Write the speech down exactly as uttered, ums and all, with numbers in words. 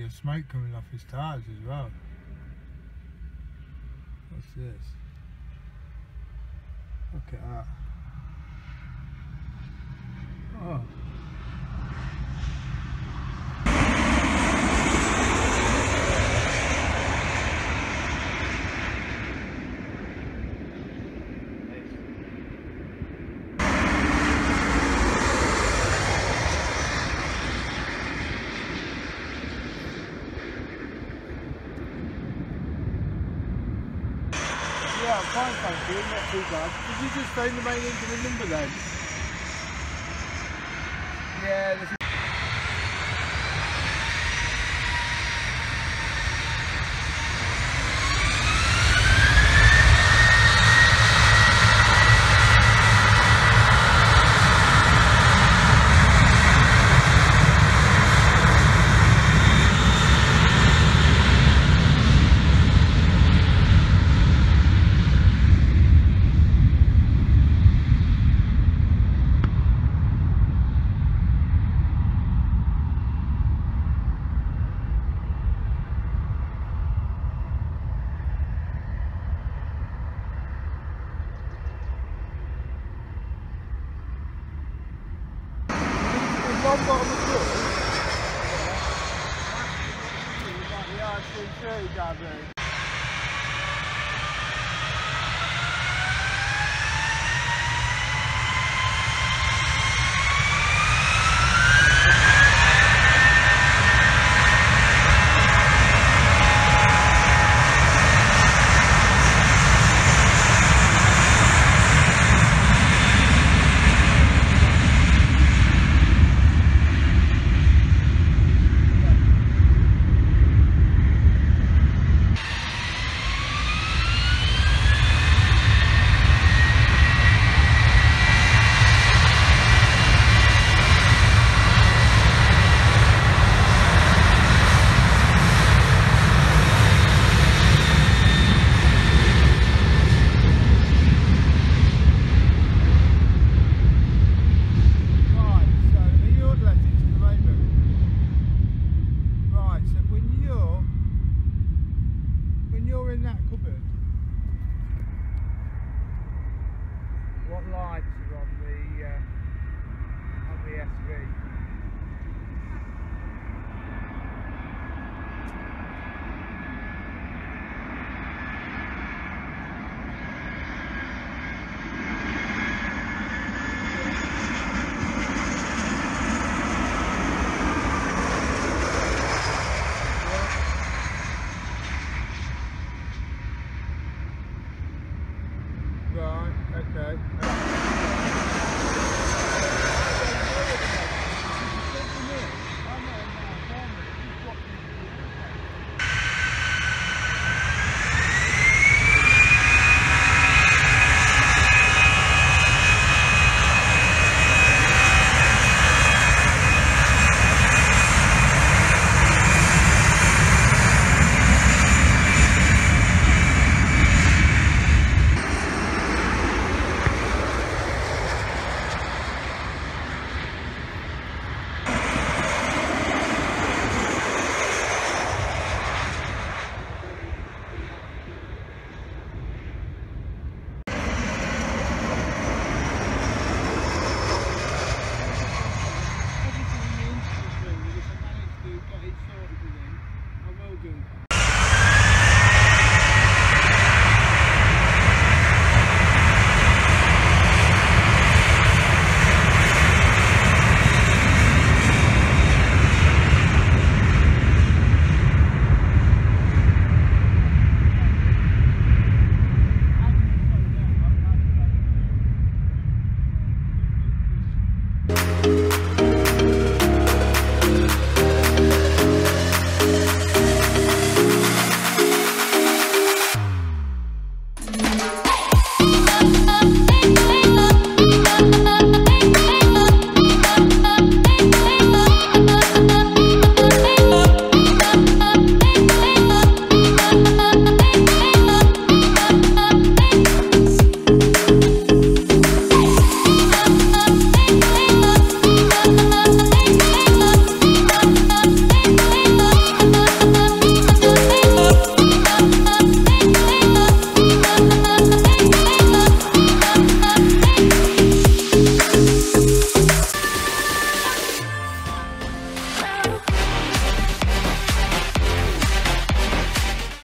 plenty of smoke coming off his tires as well. What's this? Look at that. Oh. Yeah, I'm fine, thank you, not too bad. Did you just phone the main engine number then? Yeah, this is... One bottom of the pool? Yeah, I see, sure you got there.